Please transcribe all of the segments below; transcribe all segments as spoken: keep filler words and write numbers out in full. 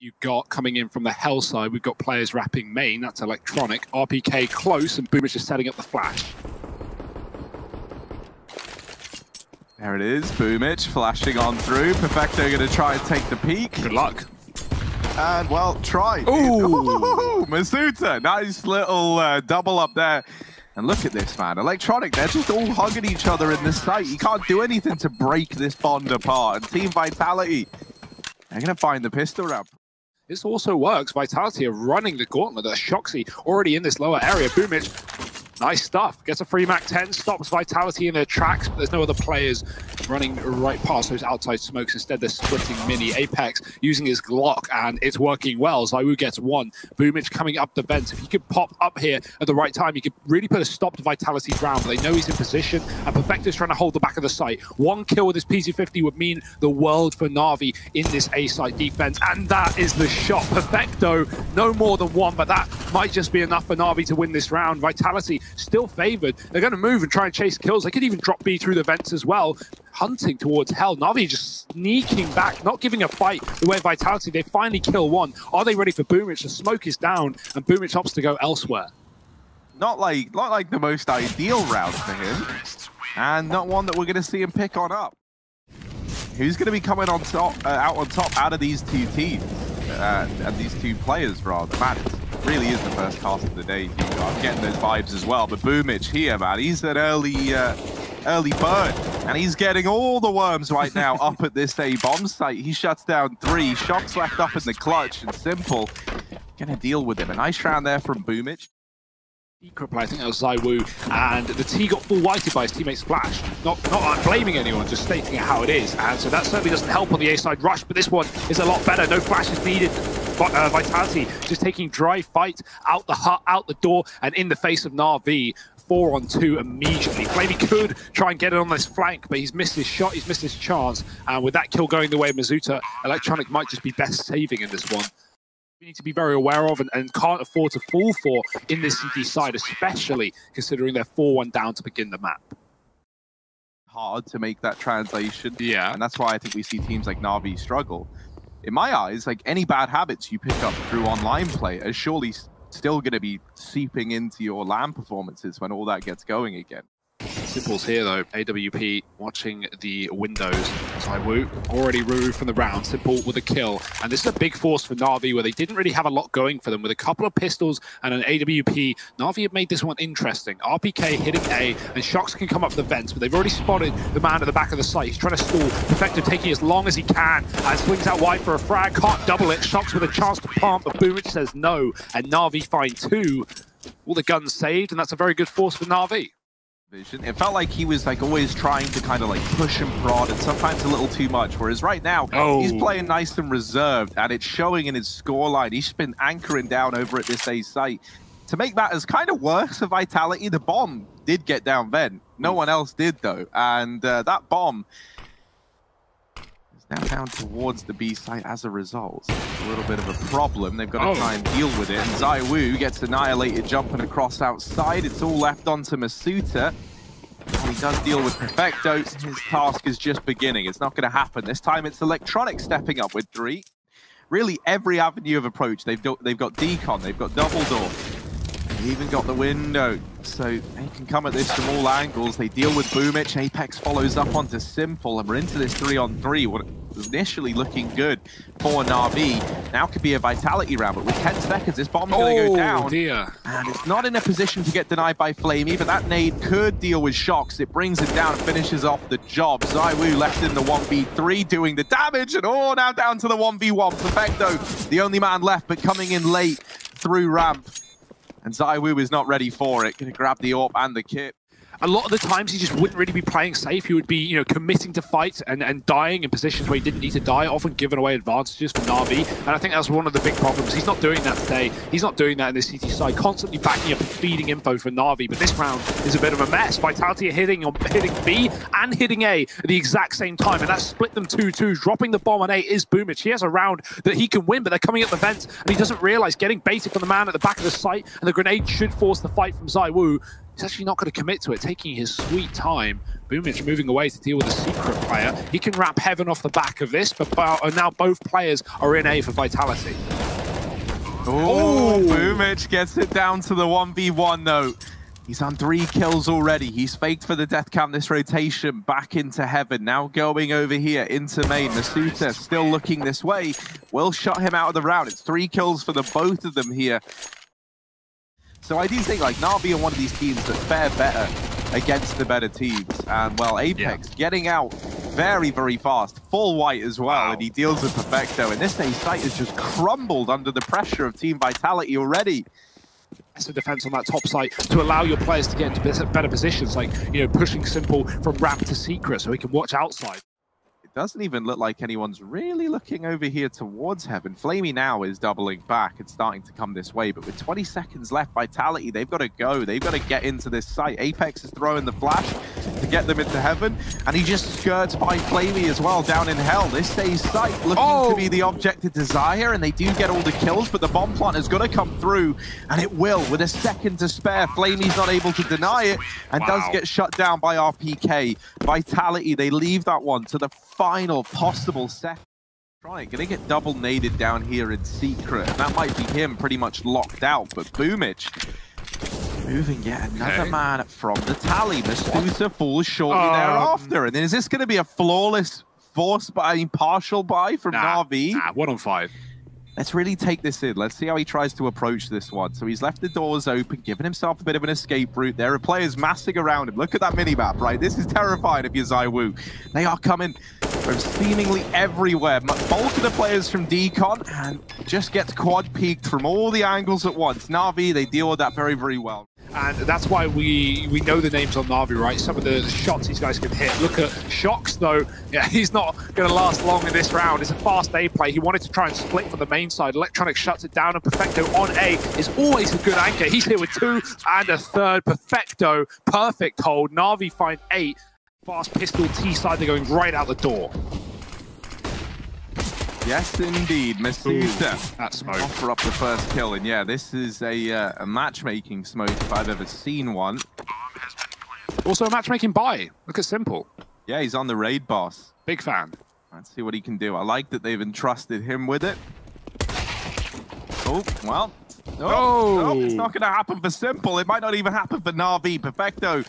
you've got coming in from the hell side. We've got players wrapping main. That's Electronic. R P K close, and Boomich is setting up the flash. There it is, Boomich flashing on through. Perfecto going to try and take the peek. Good luck. And, well, try. Ooh! Mazuta, nice little uh, double up there. And look at this, man. Electronic, they're just all hugging each other in this site. You can't do anything to break this bond apart. And Team Vitality, they're going to find the pistol round. This also works. Vitality are running the gauntlet at Shoxi, already in this lower area. Boomich, nice stuff. Gets a free Mac ten, stops Vitality in their tracks, but there's no other players running right past those outside smokes. Instead, they're splitting mini. Apex using his Glock, and it's working well. ZywOo gets one. Boomich coming up the vents. If he could pop up here at the right time, he could really put a stop to Vitality's round, but they know he's in position, and Perfecto's trying to hold the back of the site. One kill with his P Z fifty would mean the world for Na'Vi in this A-site defense, and that is the shot. Perfecto, no more than one, but that might just be enough for Na'Vi to win this round. Vitality still favored. They're going to move and try and chase kills. They could even drop B through the vents as well. Hunting towards hell. Na'Vi just sneaking back, not giving a fight the way Vitality. They finally kill one. Are they ready for Boomich? The smoke is down, and Boomich opts to go elsewhere. Not like, not like the most ideal round for him, and not one that we're going to see him pick on up. Who's going to be coming on top, uh, out on top out of these two teams? Uh, and these two players, rather. Man, it really is the first cast of the day. I'm getting those vibes as well. But Boomich here, man, he's an early... Uh, early bird, and he's getting all the worms right now up at this A bomb site. He shuts down three, shots left up in the clutch, and s one mple gonna deal with him. A nice round there from Boomich. Secret play, I think that was ZywOo, and the T got full whited by his teammate's flash. Not not blaming anyone, just stating it how it is, and so that certainly doesn't help on the A side rush, but this one is a lot better. No flash is needed. Uh, Vitality just taking dry fight out the hut, out the door, and in the face of Na'Vi. Four on two immediately. Flamie could try and get it on this flank, but he's missed his shot, he's missed his chance. And with that kill going the way of Mazuta, Electronic might just be best saving in this one. We need to be very aware of and, and can't afford to fall for in this C T side, especially considering they're four one down to begin the map. Hard to make that translation. Yeah. And that's why I think we see teams like Na'Vi struggle. In my eyes, like any bad habits you pick up through online play are surely still going to be seeping into your LAN performances when all that gets going again. s one mple's here though, A W P watching the windows. ZywOo already removed from the round, s one mple with a kill. And this is a big force for Na'Vi where they didn't really have a lot going for them. With a couple of pistols and an A W P, Na'Vi have made this one interesting. R P K hitting A, and Shox can come up the vents, but they've already spotted the man at the back of the site. He's trying to stall, Perfecto taking as long as he can, and swings out wide for a frag, can't double it. Shox with a chance to pump, but Boomich says no, and Na'Vi find two. All the guns saved, and that's a very good force for Na'Vi. Vision. It felt like he was like always trying to kind of like push and prod, and sometimes a little too much, whereas right now, oh. He's playing nice and reserved, and it's showing in his scoreline. He's been anchoring down over at this A site. To make matters kind of worse for Vitality, the bomb did get down vent. No one else did, though, and uh, that bomb is now down towards the B site as a result. So it's a little bit of a problem. They've got to oh. try and deal with it, and ZywOo gets annihilated jumping across outside. It's all left onto Mazuta. He does deal with Perfecto. His task is just beginning. It's not going to happen. This time it's Electronic stepping up with three. Really every avenue of approach. They've, do they've got Decon, they've got Double Door. They've even got the window. So they can come at this from all angles. They deal with Boomich. Apex follows up onto s one mple, and we're into this three on three. What was initially looking good for Na'Vi now could be a Vitality round, but with ten seconds, this bomb's oh, going to go down. Dear. And it's not in a position to get denied by Flamie, but that nade could deal with Shox. It brings him down and finishes off the job. ZywOo left in the one v three, doing the damage, and oh, now down to the one v one. Perfecto, the only man left, but coming in late through ramp. And ZywOo is not ready for it. Gonna grab the AWP and the kit. A lot of the times he just wouldn't really be playing safe. He would be, you know, committing to fights and, and dying in positions where he didn't need to die, often giving away advantages for Na'Vi. And I think that's one of the big problems. He's not doing that today. He's not doing that in this C T side, constantly backing up and feeding info for Na'Vi. But this round is a bit of a mess. Vitality are hitting, on, hitting B and hitting A at the exact same time. And that split them two two. Dropping the bomb on A is Boomich. He has a round that he can win, but they're coming at the vents. And he doesn't realize getting baited from the man at the back of the site, and the grenade should force the fight from ZywOo. He's actually not going to commit to it, taking his sweet time. Boomich moving away to deal with a secret player. He can wrap heaven off the back of this, but now both players are in A for Vitality. Oh, Boomich gets it down to the one v one though. He's on three kills already. He's faked for the death camp this rotation back into heaven. Now going over here into main. Mazuta still looking this way. Will shut him out of the round. It's three kills for the both of them here. So I do think like Na'Vi are one of these teams that fare better against the better teams. And well, Apex yeah. getting out very, very fast. Full white as well, wow. and he deals with Perfecto. And this day's site has just crumbled under the pressure of Team Vitality already. Of defense on that top site to allow your players to get into better positions, like, you know, pushing s one mple from wrap to secret so he can watch outside. It doesn't even look like anyone's really looking over here towards heaven. Flamie now is doubling back and starting to come this way, but with twenty seconds left, Vitality, they've got to go. They've got to get into this site. Apex is throwing the flash to get them into heaven, and he just skirts by Flamie as well down in hell. This stays sight looking oh. to be the object of desire, and they do get all the kills, but the bomb plant is going to come through, and it will. With a second to spare, Flamie's not able to deny it, and wow. does get shut down by R P K. Vitality, they leave that one to the final possible second. Electronic gonna get double naded down here in secret, and that might be him pretty much locked out, but Boomich moving yet another okay. man from the tally. Mazuta falls shortly um, thereafter, and then is this going to be a flawless force by, I mean, partial buy from nah, Na'Vi? Nah, one on five. Let's really take this in. Let's see how he tries to approach this one. So he's left the doors open, giving himself a bit of an escape route. There are players massing around him. Look at that minimap, right? This is terrifying if you're ZywOo. They are coming from seemingly everywhere. Bulk of the players from Decon, and just gets quad peaked from all the angles at once. Na'Vi, they deal with that very, very well. And that's why we we know the names on Na'Vi, right? Some of the shots these guys can hit. Look at Shocks, though. Yeah, he's not going to last long in this round. It's a fast A play. He wanted to try and split from the main side. Electronic shuts it down, and Perfecto on A is always a good anchor. He's here with two and a third. Perfecto, perfect hold. Na'Vi find eight. Fast pistol T side. They're going right out the door. Yes, indeed, Mazuta. That smoke. Offer up the first kill, and yeah, this is a, uh, a matchmaking smoke if I've ever seen one. Also a matchmaking buy. Look at s one mple. Yeah, he's on the raid boss. Big fan. Let's see what he can do. I like that they've entrusted him with it. Oh, well. No, oh. no, it's not going to happen for s one mple. It might not even happen for Na'Vi. Perfecto.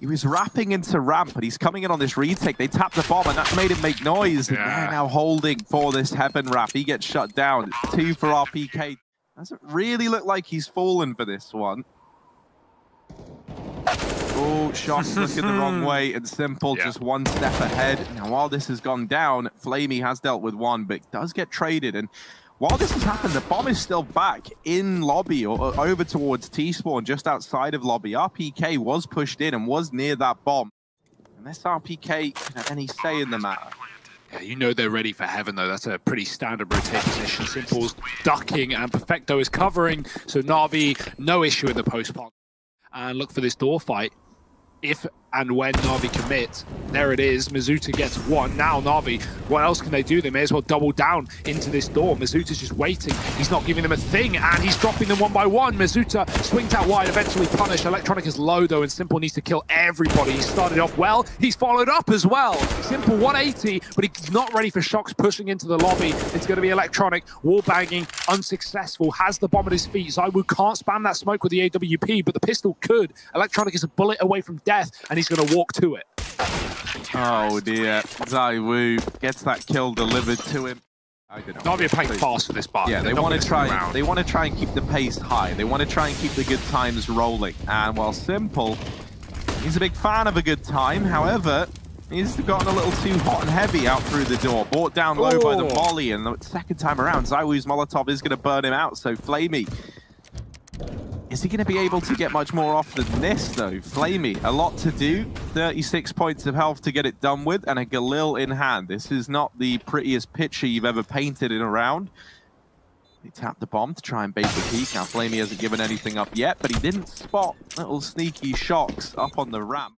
He was wrapping into ramp, and he's coming in on this retake. They tapped the bomb, and that's made him make noise. Yeah. And they're now holding for this heaven wrap. He gets shut down. It's two for R P K. Doesn't really look like he's fallen for this one. Oh, shots looking the wrong way, and s one mple yeah. just one step ahead. Now, while this has gone down, Flamie has dealt with one, but does get traded. And while this has happened, the bomb is still back in lobby, or over towards T-spawn, just outside of lobby. R P K was pushed in and was near that bomb. Unless R P K can have any say in the matter. Yeah, you know they're ready for heaven, though. That's a pretty standard rotate position. s one mple's ducking, and Perfecto is covering, so Na'Vi, no issue in the post pump. And look for this door fight. If and when Na'Vi commit, there it is. Mazuta gets one. Now Na'Vi, what else can they do? They may as well double down into this door. Mazuta's just waiting. He's not giving them a thing, and he's dropping them one by one. Mazuta swings out wide, eventually punished. Electronic is low, though, and s one mple needs to kill everybody. He started off well. He's followed up as well. s one mple one eighty, but he's not ready for shocks pushing into the lobby. It's going to be Electronic. Wall banging, unsuccessful. Has the bomb at his feet. ZywOo can't spam that smoke with the A W P, but the pistol could. Electronic is a bullet away from death, and he's going to walk to it. Oh dear, ZywOo gets that kill delivered to him. Na'Vi are playing fast for this bar. Yeah, they want to try. They want to try and keep the pace high. They want to try and keep the good times rolling. And while s one mple, he's a big fan of a good time. However, he's gotten a little too hot and heavy out through the door. Brought down low Ooh. by the volley, and the second time around, ZywOo's Molotov is going to burn him out. So Flamie. Is he going to be able to get much more off than this, though? Flamie, a lot to do. thirty-six points of health to get it done with, and a Galil in hand. This is not the prettiest picture you've ever painted in a round. He tapped the bomb to try and bait the peak. Now, Flamie hasn't given anything up yet, but he didn't spot little sneaky shocks up on the ramp.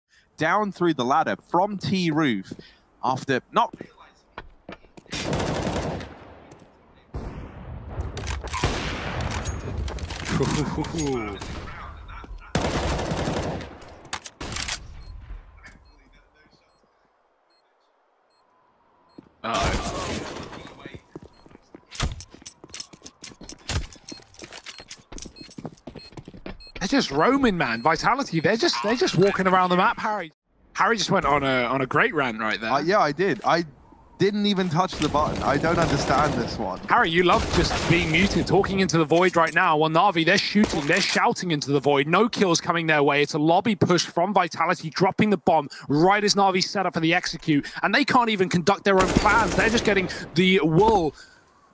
Down through the ladder from T-Roof after not realizing... Ooh. They're just roaming, man. Vitality, they're just they're just walking around the map, Harry. Harry just went on a on a great rant right there. Uh, yeah, I did. I didn't even touch the button. I don't understand this one. Harry, you love just being muted, talking into the void right now. Well, Na'Vi, they're shooting, they're shouting into the void. No kills coming their way. It's a lobby push from Vitality, dropping the bomb right as Na'Vi set up for the execute. And they can't even conduct their own plans. They're just getting the wool.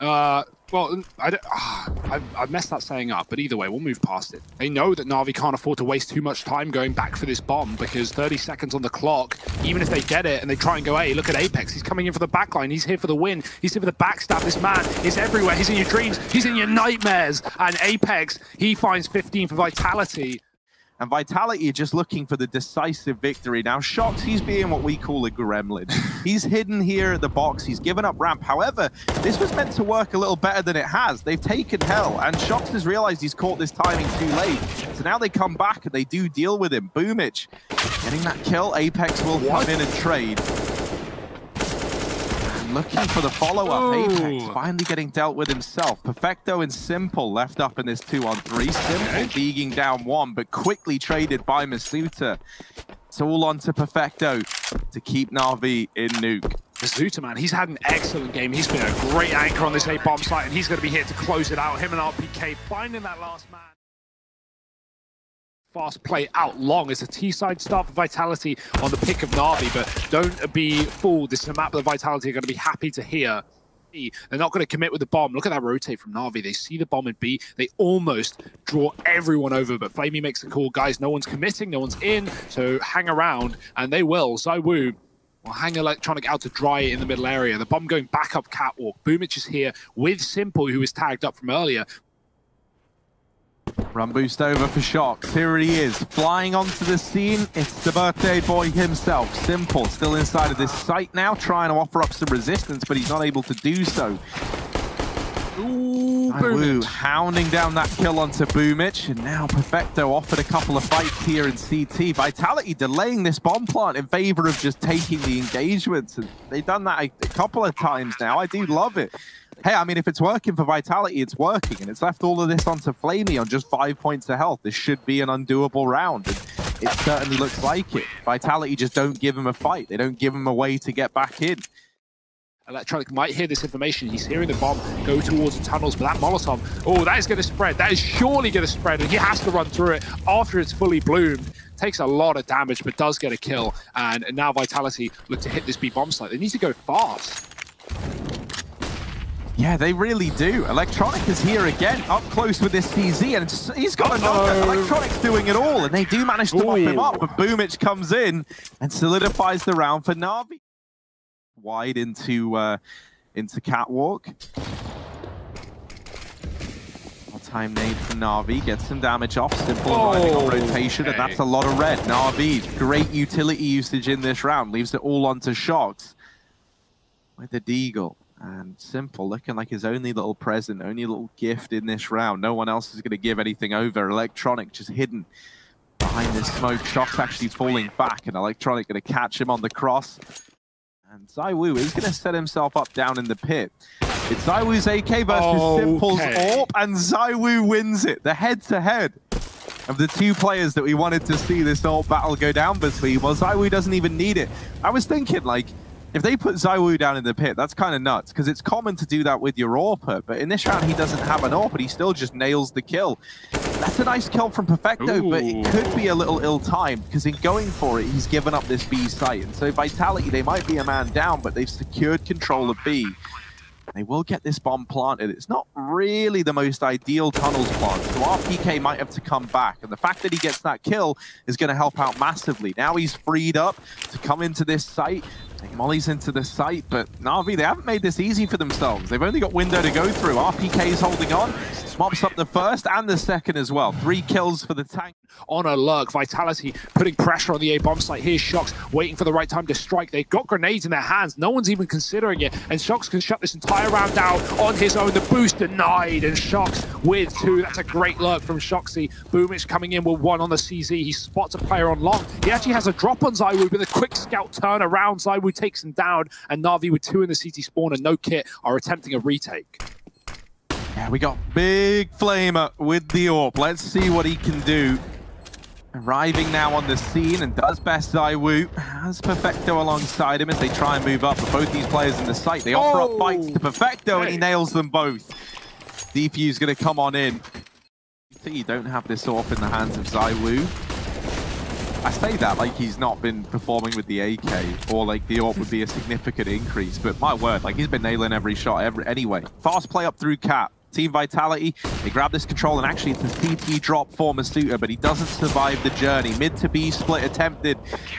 Uh, well, I, don't, ah, I, I messed that saying up, but either way, we'll move past it. They know that Na'Vi can't afford to waste too much time going back for this bomb because thirty seconds on the clock, even if they get it and they try and go, hey, look at Apex, he's coming in for the backline, he's here for the win, he's here for the backstab, this man is everywhere, he's in your dreams, he's in your nightmares, and Apex, he finds fifteen for Vitality. And Vitality just looking for the decisive victory. Now, Shox, he's being what we call a gremlin. He's hidden here at the box. He's given up ramp. However, this was meant to work a little better than it has. They've taken hell, and Shox has realized he's caught this timing too late. So now they come back, and they do deal with him. Boomich getting that kill. Apex will what? come in and trade. And looking for the follow-up. Apex finally getting dealt with himself. Perfecto and s one mple left up in this two on three. s one mple digging down one, but quickly traded by Mazuta. It's all on to Perfecto to keep Na'Vi in Nuke. Mazuta, man, he's had an excellent game. He's been a great anchor on this eight bomb site, and he's going to be here to close it out. Him and R P K finding that last man. Fast play out long. It's a T-side start for Vitality on the pick of Na'Vi, but don't be fooled. This is a map that Vitality are going to be happy to hear. They're not going to commit with the bomb. Look at that rotate from Na'Vi. They see the bomb in B. They almost draw everyone over, but Flamie makes the call. Guys, no one's committing, no one's in, so hang around, and they will. ZywOo will hang Electronic out to dry in the middle area. The bomb going back up catwalk. Boomich is here with s one mple, who was tagged up from earlier. Run boost over for Shox. Here he is, flying onto the scene. It's the birthday boy himself, s one mple, still inside of this site now, trying to offer up some resistance, but he's not able to do so. Ooh, Boomich hounding down that kill onto Boomich, and now Perfecto offered a couple of fights here in C T. Vitality delaying this bomb plant in favor of just taking the engagements. And they've done that a, a couple of times now. I do love it. Hey, I mean, if it's working for Vitality, it's working, and it's left all of this onto Flamie on just five points of health. This should be an undoable round, and it certainly looks like it. Vitality just don't give him a fight. They don't give him a way to get back in. Electronic might hear this information. He's hearing the bomb go towards the tunnels, but that Molotov, oh, that is going to spread. That is surely going to spread, and he has to run through it after it's fully bloomed. Takes a lot of damage, but does get a kill, and now Vitality look to hit this B bomb site. They need to go fast. Yeah, they really do. Electronic is here again, up close with this C Z, and he's got another. Uh-oh. Electronic's doing it all, and they do manage to Ooh. mop him up, but Boomich comes in and solidifies the round for Na'Vi. Wide into, uh, into catwalk. Time nade from Na'Vi, gets some damage off, s one mple oh, riding on rotation, okay. and that's a lot of red. Na'Vi, great utility usage in this round, leaves it all onto Shox with the deagle. And s one mple looking like his only little present, only little gift in this round. No one else is going to give anything over. Electronic just hidden behind this smoke. Shox actually falling back, and Electronic going to catch him on the cross. And ZywOo is going to set himself up down in the pit. It's ZywOo's A K versus okay. s one mple's AWP, and ZywOo wins it. The head-to-head -head of the two players that we wanted to see this AWP battle go down between. Well, ZywOo doesn't even need it. I was thinking, like, if they put ZywOo down in the pit, that's kind of nuts, because it's common to do that with your AWPer, but in this round he doesn't have an AWP, but he still just nails the kill. That's a nice kill from Perfecto, Ooh. but it could be a little ill-timed, because in going for it, he's given up this B site. And so Vitality, they might be a man down, but they've secured control of B. They will get this bomb planted. It's not really the most ideal tunnels plant, so R P K might have to come back. And the fact that he gets that kill is going to help out massively. Now he's freed up to come into this site. Molly's into the site, but Na'Vi, they haven't made this easy for themselves. They've only got window to go through. R P K is holding on. Mops up the first and the second as well. Three kills for the tank. On a lurk, Vitality putting pressure on the A-bomb site. Here's Shox waiting for the right time to strike. They've got grenades in their hands. No one's even considering it. And Shox can shut this entire round down on his own. The boost denied. And Shox with two. That's a great lurk from Shoxy. Boomich coming in with one on the C Z. He spots a player on long. He actually has a drop on ZywOo with a quick scout turn around. ZywOo takes him down. And Na'Vi with two in the C T spawn and no kit are attempting a retake. Yeah, we got big Flamer with the AWP. Let's see what he can do. Arriving now on the scene, and does best ZywOo. Has Perfecto alongside him as they try and move up. But both these players in the site, they offer oh. up bites to Perfecto, hey. and he nails them both. Defuse gonna come on in. You don't have this AWP in the hands of ZywOo. I say that like he's not been performing with the A K, or like the AWP would be a significant increase, but my word, like he's been nailing every shot every, anyway. Fast play up through Cap. Team Vitality, they grab this control, and actually it's a C T drop for Mazuta, but he doesn't survive the journey. Mid to B split attempted,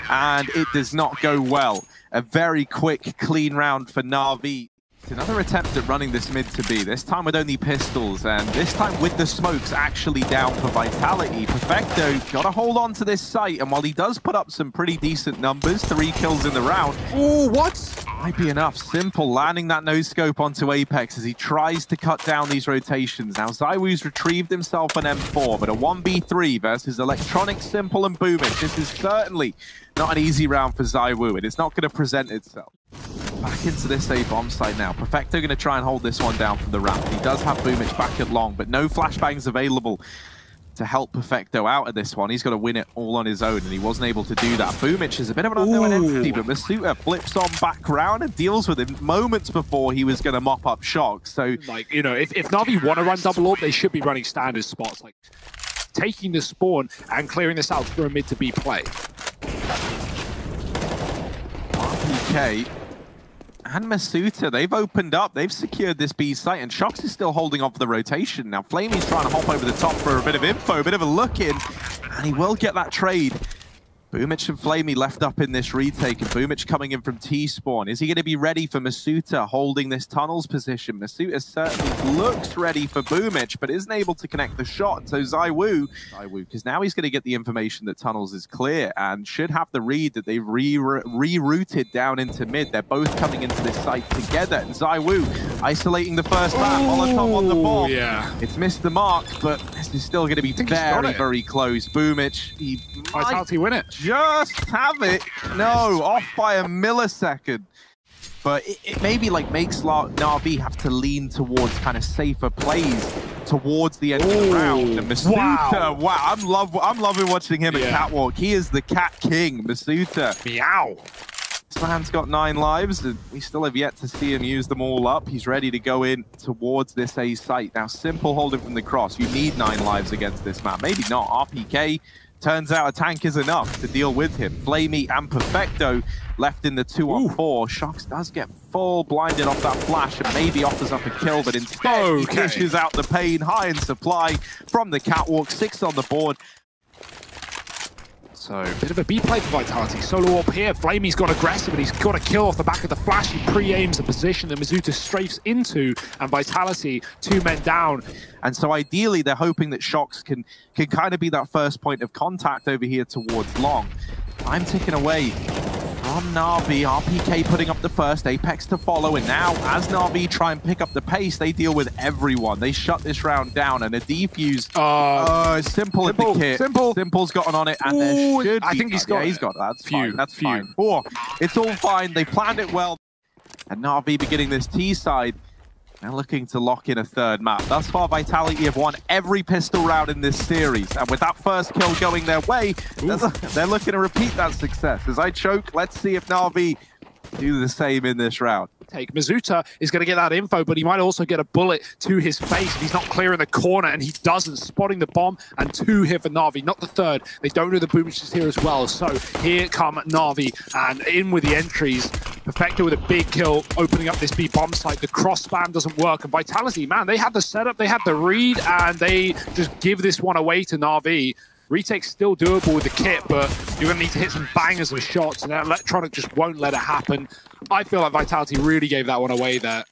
and it does not go well. A very quick, clean round for Na'Vi. Another attempt at running this mid to B, this time with only pistols, and this time with the smokes actually down for Vitality. Perfecto got to hold on to this site, and while he does put up some pretty decent numbers, three kills in the round. Ooh, what? Might be enough. s one mple landing that no-scope onto Apex as he tries to cut down these rotations. Now, ZywOo's retrieved himself an M four, but a one v three versus Electronic, s one mple, and Boomich. This is certainly not an easy round for ZywOo, and it's not going to present itself. Back into this A bomb site now. Perfecto going to try and hold this one down from the ramp. He does have Boomich back at long, but no flashbangs available to help Perfecto out of this one. He's got to win it all on his own, and he wasn't able to do that. Boomich is a bit of an unknown entity, but Mazuta flips on back round and deals with him moments before he was going to mop up Shock. So, like, you know, if, if Na'Vi want to run double AWP, they should be running standard spots, like taking the spawn and clearing this out through a mid to B play. R P K and Mazuta, they've opened up, they've secured this B site, and Shox is still holding on for the rotation. Now, Flamie's trying to hop over the top for a bit of info, a bit of a look in, and he will get that trade. Boomich and Flamie left up in this retake, and Boomich coming in from T-spawn. Is he going to be ready for Mazuta holding this tunnels position? Mazuta certainly looks ready for Boomich, but isn't able to connect the shot. So ZywOo, ZywOo, because now he's going to get the information that tunnels is clear and should have the read that they've re rerouted down into mid. They're both coming into this site together, and ZywOo isolating the first map. Molotov on the ball. Yeah. It's missed the mark, but this is still going to be very, very close. Boomich, he might Vitality win it. Just have it. No, off by a millisecond. But it, it maybe like makes Na'Vi have to lean towards kind of safer plays towards the end Ooh, of the round. And Mazuta, wow, wow I'm, love, I'm loving watching him yeah. at Catwalk. He is the Cat King, Mazuta. Meow. This man's got nine lives, and we still have yet to see him use them all up. He's ready to go in towards this A site. Now, s one mple holding from the cross. You need nine lives against this map. Maybe not. R P K. Turns out a tank is enough to deal with him. Flamie and Perfecto left in the two on four. Shox does get full blinded off that flash and maybe offers up a kill, but instead okay. he dishes out the pain. High in supply from the catwalk. Six on the board. So, bit of a B play for Vitality. Solo up here. Flamie's got aggressive, and he's got a kill off the back of the flash. He pre-aims the position that Mazuta strafes into, and Vitality, two men down. And so ideally, they're hoping that Shox can, can kind of be that first point of contact over here towards long. I'm ticking away from Na'Vi. R P K putting up the first, Apex to follow, and now as Na'Vi try and pick up the pace, they deal with everyone. They shut this round down, and a defuse. Uh, uh, s one mple in the kit. s one mple. s one mple's gotten on it, and Ooh, there should I be... I think he's got yeah, he's got that. That's Few. fine. That's Few. fine. Oh, it's all fine. They planned it well. And Na'Vi beginning this T side. They're looking to lock in a third map. Thus far, Vitality have won every pistol round in this series. And with that first kill going their way, they're, they're looking to repeat that success. As I choke, let's see if Na'Vi do the same in this round. Take Mazuta is going to get that info, but he might also get a bullet to his face if he's not clear in the corner, and he doesn't. Spotting the bomb, and two here for Na'Vi, not the third. They don't know the Boomich is here as well, so here come Na'Vi, and in with the entries. Perfecto with a big kill, opening up this B bomb site. The cross spam doesn't work, and Vitality, man, they had the setup, they had the read, and they just give this one away to Na'Vi. Retake's still doable with the kit, but you're going to need to hit some bangers and shots, and Electronic just won't let it happen. I feel like Vitality really gave that one away there.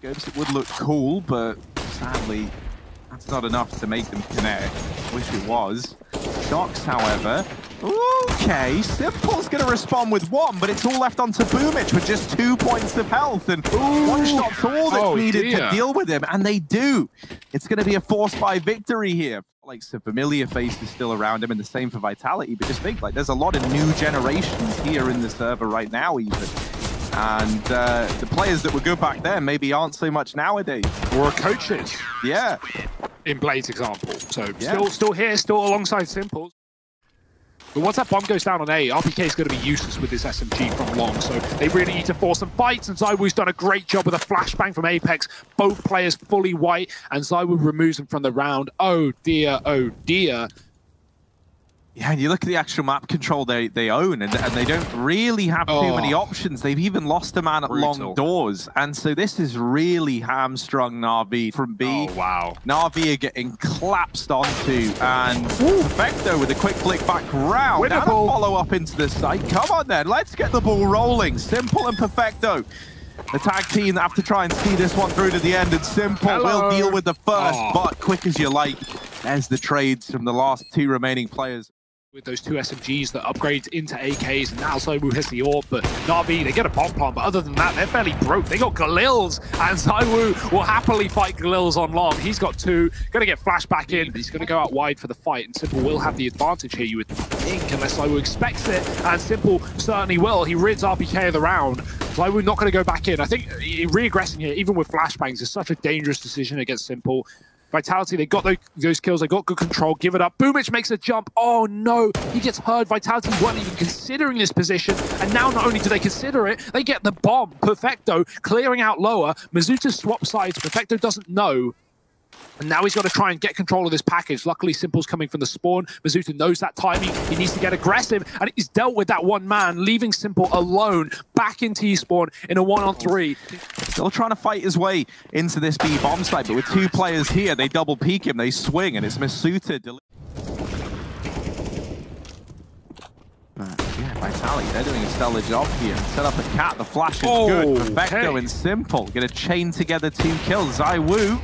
It would look cool, but sadly, that's not enough to make them connect. Wish it was. Shox, however... Okay, s one mple's going to respond with one, but it's all left onto Boomich with just two points of health, and Ooh. one shot's all that's oh, needed dear. to deal with him, and they do. It's going to be a force-buy victory here. Like, some familiar faces still around him, and the same for Vitality, but just think, like, there's a lot of new generations here in the server right now, even. And uh, the players that were good back then maybe aren't so much nowadays. Or coaches. Yeah. In Blade's example. So yeah. still, still here, still alongside simple. But once that bomb goes down on A, R P K is going to be useless with this S M G from long, so they really need to force some fights, and ZywOo's done a great job with a flashbang from Apex. Both players fully white, and ZywOo removes them from the round. Oh dear, oh dear. Yeah, and you look at the actual map control they, they own, and, and they don't really have oh. too many options. They've even lost a man at Brutal. long doors. And so this is really hamstrung Na'Vi from B. Oh, wow. Na'Vi are getting collapsed onto, and Perfecto with a quick flick back round. Winnable. And a follow-up into the site. Come on then, let's get the ball rolling. simple and Perfecto. The tag team have to try and see this one through to the end, and simple will deal with the first, oh. but quick as you like. There's the trades from the last two remaining players. With those two S M Gs that upgrades into A Ks, and now ZywOo has the orb, but Na'Vi, they get a bomb plant, but other than that, they're fairly broke. They got Galils, and ZywOo will happily fight Galils on long. He's got two, gonna get flash back in, but he's gonna go out wide for the fight, and simple will have the advantage here, you would think, unless ZywOo expects it, and simple certainly will. He rids R P K of the round. ZywOo not gonna go back in. I think re-aggressing here, even with flashbangs, is such a dangerous decision against simple. Vitality, they got those, those kills, they got good control, give it up. Boomich makes a jump, oh no, he gets hurt. Vitality weren't even considering this position, and now not only do they consider it, they get the bomb. Perfecto clearing out lower, Mazuta swap sides, Perfecto doesn't know. And now he's got to try and get control of this package. Luckily, simple's coming from the spawn. Mazuta knows that timing. He needs to get aggressive, and he's dealt with that one man, leaving simple alone back in T-spawn in a one-on-three. Still trying to fight his way into this B bomb site, but with two players here, they double peek him, they swing, and it's Mazuta. But yeah, Vitality, they're doing a stellar job here. Set up a cat, the flash is oh, good. Perfecto okay. and simple going to chain together two kills. ZywOo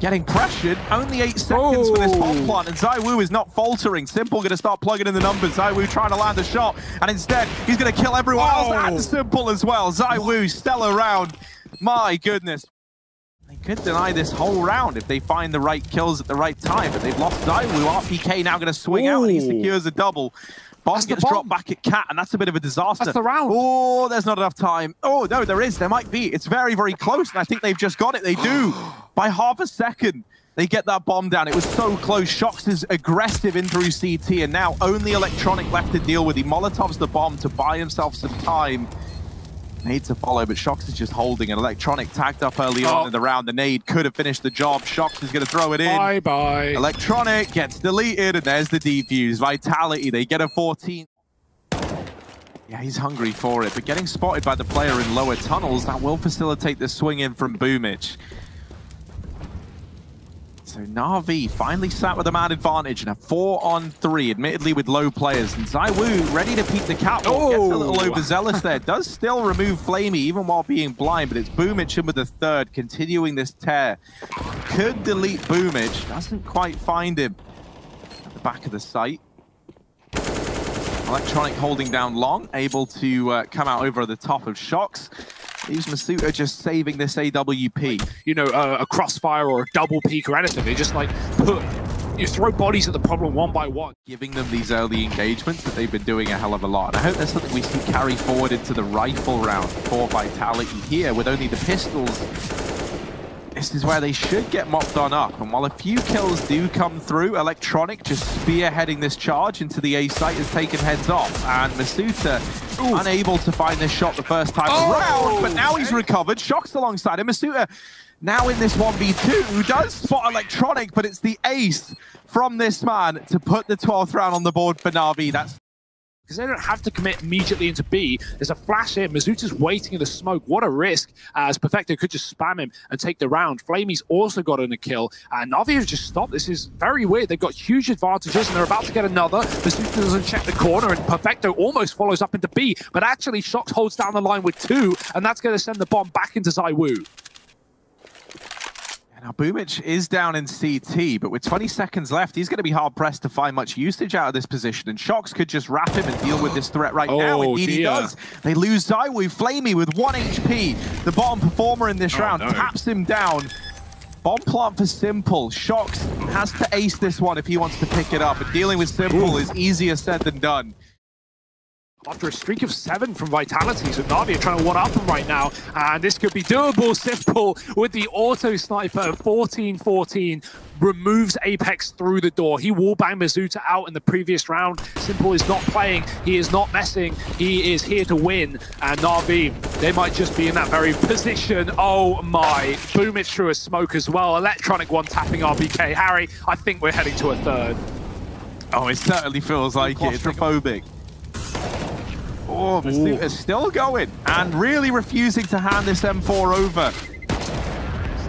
getting pressured, only eight seconds oh. for this bomb plant, and ZywOo is not faltering. simple going to start plugging in the numbers. ZywOo trying to land a shot, and instead he's going to kill everyone oh. else, and simple as well. ZywOo still around. My goodness. They could deny this whole round if they find the right kills at the right time, but they've lost ZywOo. R P K now going to swing oh. out, and he secures a double. Bomb gets dropped back at Cat, and that's a bit of a disaster. That's the round. Oh, there's not enough time. Oh, no, there is. There might be. It's very, very close, and I think they've just got it. They do. By half a second, they get that bomb down. It was so close. Shox is aggressive in through C T, and now only Electronic left to deal with. He molotovs the bomb to buy himself some time. Nade to follow, but Shox is just holding. And Electronic tagged up early oh. on in the round. The nade could have finished the job. Shox is going to throw it in. Bye-bye. Electronic gets deleted, and there's the defuse. Vitality, they get a fourteen. Yeah, he's hungry for it, but getting spotted by the player in lower tunnels, that will facilitate the swing in from Boomich. So Na'Vi finally sat with a man advantage and a four on three, admittedly with low players. And ZywOo ready to peek the catwalk, oh. gets a little overzealous there. Does still remove Flamie even while being blind, but it's Boomich in with the third, continuing this tear. Could delete Boomich, doesn't quite find him at the back of the site. Electronic holding down long, able to uh, come out over the top of Shox. Leaves Mazuta just saving this A W P. You know, uh, a crossfire or a double peek or anything. They just like put, you throw bodies at the problem one by one. Giving them these early engagements that they've been doing a hell of a lot. And I hope that's something we see carry forward into the rifle round for Vitality here with only the pistols. This is where they should get mopped on up. And while a few kills do come through, Electronic just spearheading this charge into the A site has taken heads off. And Mazuta Ooh. unable to find this shot the first time oh. around, but now he's recovered. Shox alongside him. Mazuta now in this one v two, who does spot Electronic, but it's the ace from this man to put the twelfth round on the board for Na'Vi. That's because they don't have to commit immediately into B. There's a flash here. Mazuta's waiting in the smoke. What a risk, as Perfecto could just spam him and take the round. Flamie's also got in a kill, and Na'Vi has just stopped. This is very weird. They've got huge advantages, and they're about to get another. Mazuta doesn't check the corner, and Perfecto almost follows up into B, but actually Shox holds down the line with two, and that's going to send the bomb back into ZywOo. Now, Boomich is down in C T, but with twenty seconds left, he's going to be hard-pressed to find much usage out of this position, and Shox could just wrap him and deal with this threat right oh, now, indeed dear. he does. They lose ZywOo. Flamie with one H P. The bottom performer in this oh, round no. taps him down. Bomb plant for simple. Shox has to ace this one if he wants to pick it up, and dealing with simple Ooh. is easier said than done. After a streak of seven from Vitality, so Na'Vi are trying to one-up them right now, and this could be doable. s one mple with the auto-sniper, fourteen fourteen, removes Apex through the door. He wallbanged Mazuta out in the previous round. s one mple is not playing, he is not messing, he is here to win, and Na'Vi, they might just be in that very position. Oh my, Boomich through a smoke as well. Electronic one tapping R P K. Harry, I think we're heading to a third. Oh, it certainly feels like it. It's Retrophobic. Oh, it's still going and really refusing to hand this M four over.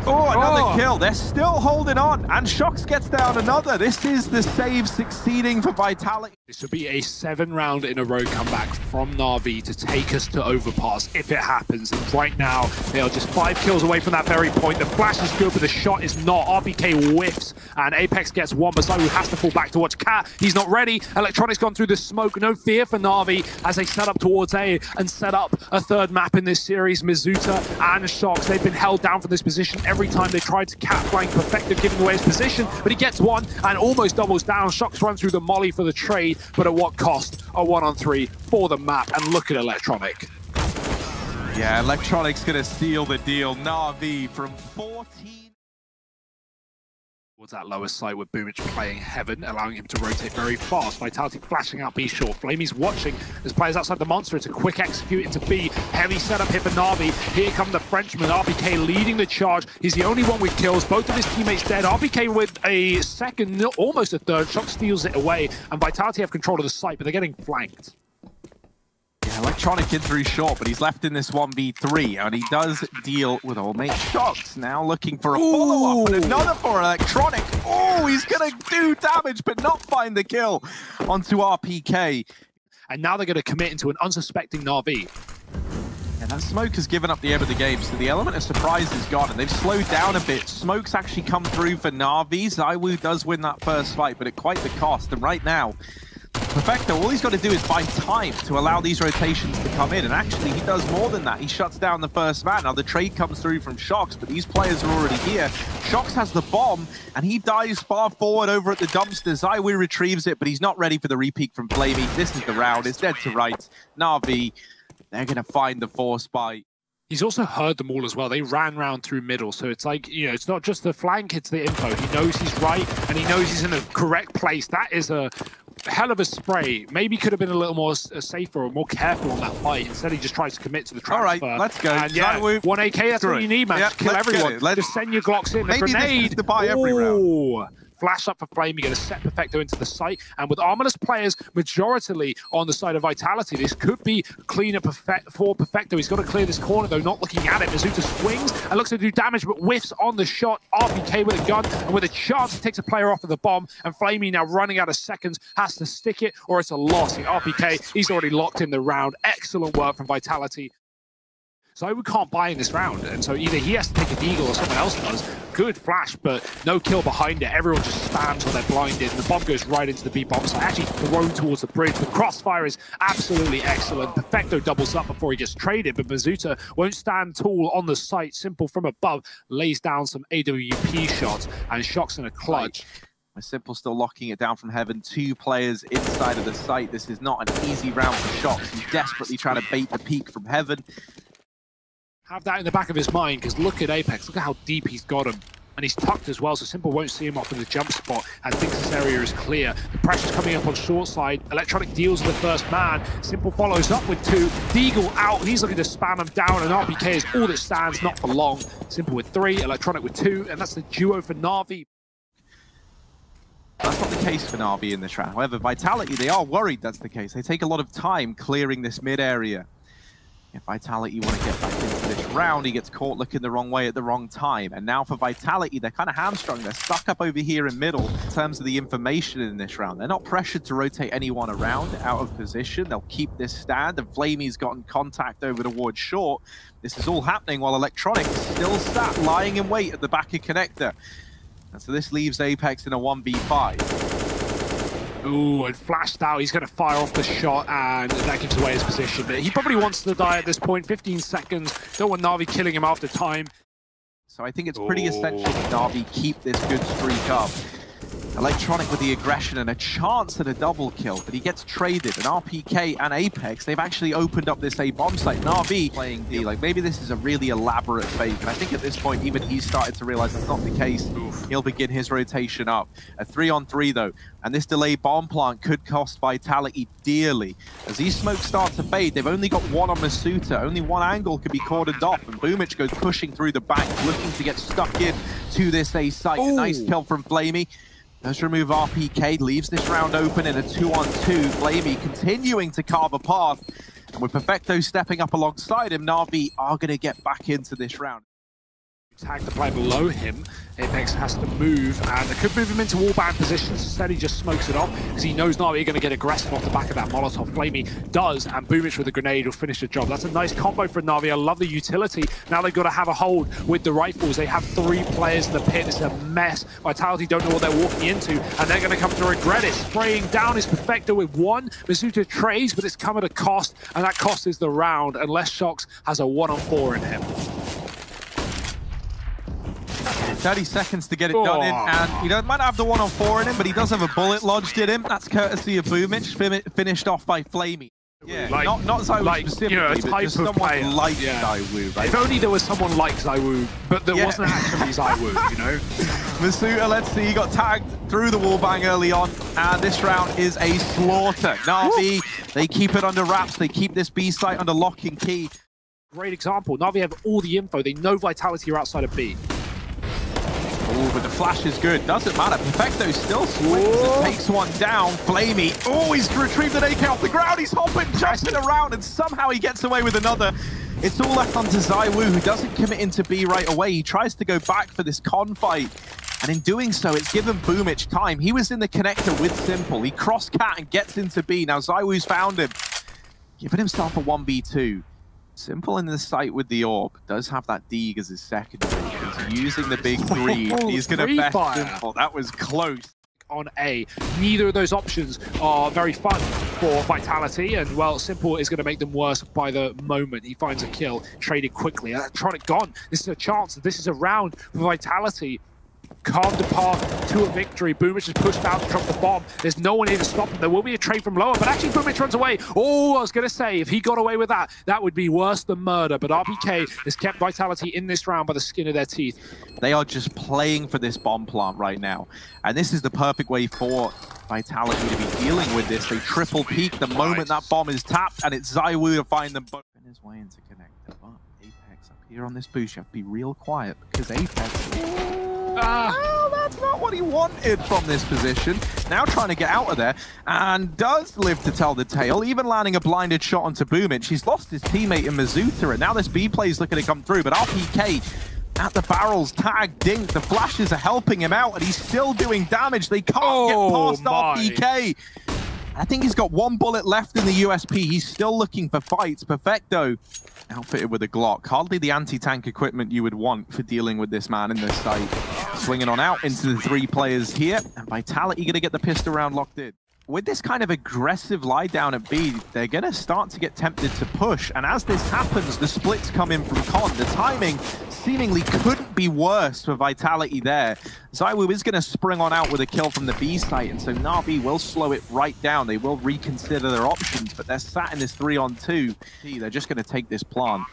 Oh, another oh. kill. They're still holding on, and Shox gets down another. This is the save succeeding for Vitality. This would be a seven round in a row comeback from Na'Vi to take us to Overpass if it happens. And right now, they are just five kills away from that very point. The flash is good, but the shot is not. R P K whiffs, and Apex gets one, but ZywOo has to fall back to watch Cat. He's not ready. Electronic's gone through the smoke. No fear for Na'Vi as they set up towards A and set up a third map in this series. Mazuta and Shox, they've been held down from this position every time they tried to cat flank Perfecto, giving away his position, but he gets one and almost doubles down. Shox runs through the molly for the trade, but at what cost? A one on three for the map, and look at Electronic. Yeah, Electronic's gonna steal the deal. Na'Vi from fourteen... towards that lower side with Boomich playing Heaven, allowing him to rotate very fast. Vitality flashing out B short. Flamie's watching as players outside the monster. It's a quick execute into B. Heavy setup here for Na'Vi. Here come the Frenchman. R P K leading the charge. He's the only one with kills. Both of his teammates dead. R P K with a second, almost a third. Shox steals it away, and Vitality have control of the site, but they're getting flanked. Yeah, Electronic in through short, but he's left in this one v three, and he does deal with all mate Shox. Now looking for a follow-up, and another for Electronic. Oh, he's going to do damage, but not find the kill onto R P K. And now they're going to commit into an unsuspecting Na'Vi. And that smoke has given up the aim of the game, so the element of surprise is gone, and they've slowed down a bit. Smoke's actually come through for Na'Vi. ZywOo does win that first fight, but at quite the cost, and right now... Perfecto, all he's got to do is buy time to allow these rotations to come in, and actually he does more than that. He shuts down the first man. Now the trade comes through from Shox, but these players are already here. Shox has the bomb, and he dives far forward over at the dumpster. ZywOo retrieves it, but he's not ready for the repeat from Flamie. This is the round. It's dead to rights. Na'Vi, they're going to find the force bite. He's also heard them all as well. They ran round through middle, so it's like, you know, it's not just the flank, it's the info. He knows he's right, and he knows he's in the correct place. That is a... hell of a spray. Maybe could have been a little more uh, safer or more careful on that fight. Instead, he just tries to commit to the transfer. All right, let's go. And yeah, one A K, that's all you need, man. Yep, just kill everyone. Just send your Glocks in. Maybe they need to buy every round. Flash up for Flamie. You're going to set Perfecto into the site. And with armorless players majoritarily on the side of Vitality, this could be cleaner perfect for Perfecto. He's got to clear this corner, though, not looking at it. Mazuta swings and looks to do damage, but whiffs on the shot. R P K with a gun, and with a chance, he takes a player off of the bomb. And Flamie, now running out of seconds, has to stick it, or it's a loss. In R P K, he's already locked in the round. Excellent work from Vitality. So we can't buy in this round, and so either he has to take a deagle or someone else does. Good flash, but no kill behind it. Everyone just spams while they're blinded. The bomb goes right into the B-bomb, so actually thrown towards the bridge. The crossfire is absolutely excellent. Perfecto doubles up before he gets traded, but Mazuta won't stand tall on the site. s one mple from above lays down some A W P shots, and Shox in a clutch. s one mple still locking it down from Heaven. Two players inside of the site. This is not an easy round for Shox. He's desperately trying to bait the peak from Heaven. Have that in the back of his mind, because look at Apex, look at how deep he's got him. And he's tucked as well, so s one mple won't see him off in the jump spot and thinks this area is clear. The pressure's coming up on short side. Electronic deals with the first man. s one mple follows up with two. Deagle out, and he's looking to spam him down, and R P K is all that stands, not for long. s one mple with three, Electronic with two, and that's the duo for Na'Vi. That's not the case for Na'Vi in this round. However, Vitality, they are worried that's the case. They take a lot of time clearing this mid area. If Vitality want to get back into this round, he gets caught looking the wrong way at the wrong time. And now for Vitality, they're kind of hamstrung. They're stuck up over here in middle in terms of the information in this round. They're not pressured to rotate anyone around out of position. They'll keep this stand, and Flamie's gotten contact over towards short. This is all happening while Electronic still sat lying in wait at the back of connector. And so this leaves Apex in a one v five. Ooh, and flashed out. He's going to fire off the shot, and that gives away his position. But he probably wants to die at this point. fifteen seconds. Don't want Na'Vi killing him after time. So I think it's pretty Ooh. essential that Na'Vi keep this good streak up. Electronic with the aggression and a chance at a double kill, but he gets traded. And R P K and Apex, they've actually opened up this A bomb site. Na'Vi playing D, like maybe this is a really elaborate fake. And I think at this point, even he's started to realize that's not the case. Oof. He'll begin his rotation up. A three on three though. And this delayed bomb plant could cost Vitality dearly. As these smokes start to fade, they've only got one on Mazuta. Only one angle could be cordoned off. And Boomich goes pushing through the back, looking to get stuck in to this A site. Ooh. A nice kill from Flamie. Does remove R P K, leaves this round open in a two on two. Flamie continuing to carve a path. And with Perfecto stepping up alongside him, Na'Vi are going to get back into this round. Tag the play below him. Apex has to move, and they could move him into wallbound positions. Instead, he just smokes it off because he knows now he's going to get aggressive off the back of that Molotov. Flamie does, and Boomich with a grenade will finish the job. That's a nice combo for Na'Vi. I love the utility. Now they've got to have a hold with the rifles. They have three players in the pit. It's a mess. Vitality don't know what they're walking into, and they're going to come to regret it. Spraying down is Perfecto with one. Mazuta trades, but it's come at a cost, and that cost is the round, unless Shox has a one on four in him. thirty seconds to get it done in, and you know, might not have the one on four in him, but he does have a bullet lodged in him. That's courtesy of Boomich, fin finished off by Flamie. Yeah, like, not, not ZywOo like, specifically, you know, but just someone player. like yeah. ZywOo. Right? If only there was someone like ZywOo, but there yeah. wasn't actually ZywOo, you know? Mazuta, let's see, he got tagged through the wall bang early on, and this round is a slaughter. Na'Vi, they keep it under wraps, they keep this B site under lock and key. Great example, Na'Vi have all the info, they know Vitality are outside of B. Ooh, but the flash is good. Doesn't matter. Perfecto still swings and takes one down. Flamie. Oh, he's retrieved an A K off the ground. He's hopping, dressing around, and somehow he gets away with another. It's all left onto ZywOo, who doesn't commit into B right away. He tries to go back for this con fight. And in doing so, it's given Boomich time. He was in the connector with s one mple. He crossed Cat and gets into B. Now ZywOo's found him, giving himself a one v two. s one mple in the site with the orb. Does have that Deeg as his secondary. He's using the big green. He's going to best s one mple. That was close. On A. Neither of those options are very fun for Vitality, and well, s one mple is going to make them worse by the moment. He finds a kill, traded quickly. Electronic gone. This is a chance. This is a round for Vitality. Carved the path to a victory. Boomich is pushed out to drop the bomb. There's no one here to stop him. There will be a trade from lower, but actually Boomich runs away. Oh, I was going to say, if he got away with that, that would be worse than murder. But R P K has kept Vitality in this round by the skin of their teeth. They are just playing for this bomb plant right now. And this is the perfect way for Vitality to be dealing with this. They triple peak the moment that bomb is tapped, and it's ZywOo to find them both. In his way into connector. But Apex up here on this boost, you have to be real quiet because Apex... Uh, well, that's not what he wanted from this position. Now trying to get out of there, and does live to tell the tale, even landing a blinded shot onto Boomich. He's lost his teammate in Mazuta, and now this B play is looking to come through, but R P K at the barrels, tag, dink, the flashes are helping him out, and he's still doing damage. They can't oh, get past my. R P K. I think he's got one bullet left in the U S P. He's still looking for fights. Perfecto, outfitted with a Glock. Hardly the anti-tank equipment you would want for dealing with this man in this site. Swinging on out into the three players here. And Vitality going to get the pistol round locked in. With this kind of aggressive lie down at B, they're going to start to get tempted to push. And as this happens, the splits come in from Con. The timing seemingly couldn't be worse for Vitality there. ZywOo is going to spring on out with a kill from the B site, and so Na'Vi will slow it right down. They will reconsider their options, but they're sat in this three on two. They're just going to take this plant.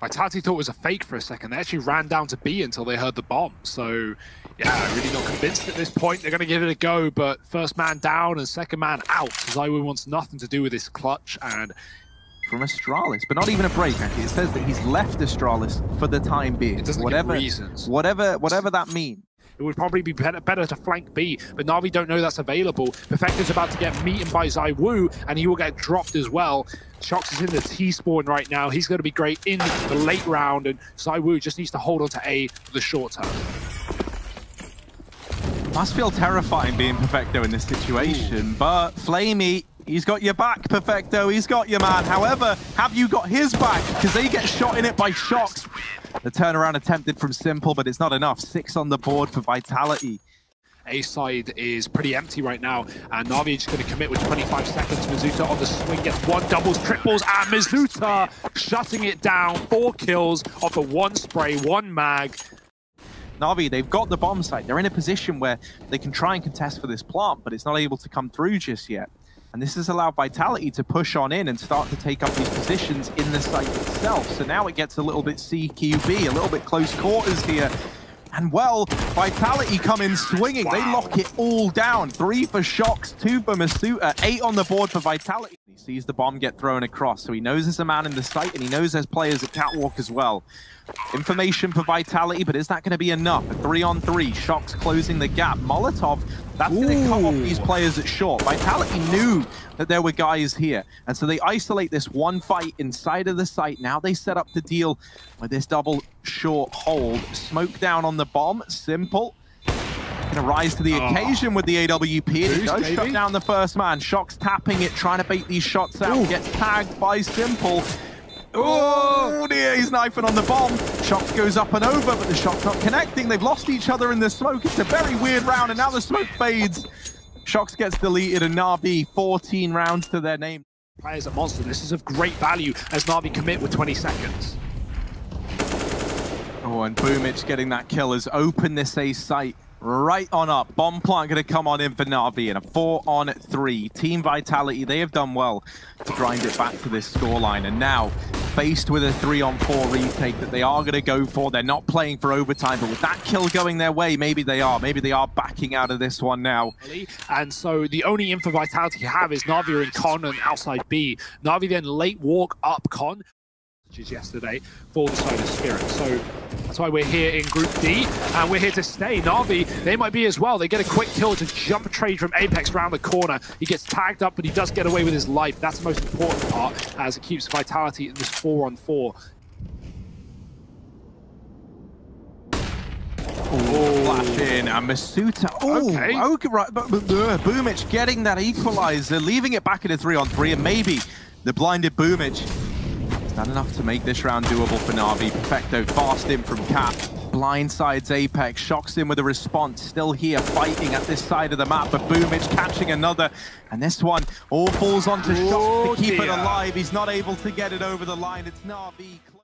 Vitality thought it was a fake for a second. They actually ran down to B until they heard the bomb. So, yeah, really not convinced at this point. They're going to give it a go, but first man down and second man out. ZywOo wants nothing to do with this clutch. And from Astralis, but not even a break, actually. It says that he's left Astralis for the time being. It doesn't whatever, give reasons. Whatever, whatever that means. It would probably be better, better to flank B, but Na'Vi don't know that's available. Perfecto's about to get meaten by ZywOo, and he will get dropped as well. Shox is in the T-spawn right now. He's going to be great in the late round, and ZywOo just needs to hold on to A for the short term. Must feel terrifying being Perfecto in this situation, Ooh. but Flamie, he's got your back, Perfecto. He's got your man. However, have you got his back? Because they get shot in it by Shox. The turnaround attempted from s one mple, but it's not enough. Six on the board for Vitality. A side is pretty empty right now, and Na'Vi is going to commit with twenty-five seconds. Mazuta on the swing gets one, doubles, triples, and Mazuta shutting it down. Four kills off the one spray, one mag. Na'Vi, they've got the bomb site. They're in a position where they can try and contest for this plant, but it's not able to come through just yet. And this has allowed Vitality to push on in and start to take up these positions in the site itself. So now it gets a little bit C Q B, a little bit close quarters here. And, well, Vitality come in swinging. Wow. They lock it all down. Three for Shocks, two for Mazuta, eight on the board for Vitality. He sees the bomb get thrown across, so he knows there's a man in the site, and he knows there's players at Catwalk as well. Information for Vitality, but is that going to be enough? A three-on-three, Shocks closing the gap. Molotov, that's going to cut off these players at short. Vitality knew that there were guys here, and so they isolate this one fight inside of the site. Now they set up to deal with this double short hold. Smoke down on the bomb, s one mple. Gonna rise to the occasion oh. with the A W P. It does baby. shut down the first man. Shocks tapping it, trying to bait these shots out. Ooh. Gets tagged by s one mple. Oh dear, he's knifing on the bomb. Shocks goes up and over, but the shot's not connecting. They've lost each other in the smoke. It's a very weird round, and now the smoke fades. Shocks gets deleted, and Na'Vi, fourteen rounds to their name. Players at Monster, this is of great value as Na'Vi commit with twenty seconds. Oh, and Boomich getting that kill has opened this A site. Right on up. Bomb plant going to come on in for Na'Vi in a four on three. Team Vitality, they have done well to grind it back to this scoreline. And now, faced with a three on four retake that they are going to go for, they're not playing for overtime, but with that kill going their way, maybe they are. Maybe they are backing out of this one now. And so the only info Vitality have is Na'Vi are in con and outside B. Na'Vi then late walk up con, which is yesterday, for the side of Spirit. So that's why we're here in Group D, and we're here to stay. Na'Vi, they might be as well. They get a quick kill to jump trade from Apex around the corner. He gets tagged up, but he does get away with his life. That's the most important part, as it keeps Vitality in this four on four. Oh, flash in, and Mazuta. Oh, okay. okay right. Boomich getting that equalizer, leaving it back at a three on three, and maybe the blinded Boomich. Not enough to make this round doable for Na'Vi. Perfecto fast in from Cap. Blindsides Apex. Shocks in with a response. Still here fighting at this side of the map. But Boomich catching another. And this one all falls onto Shocks to keep it alive. He's not able to get it over the line. It's Na'Vi.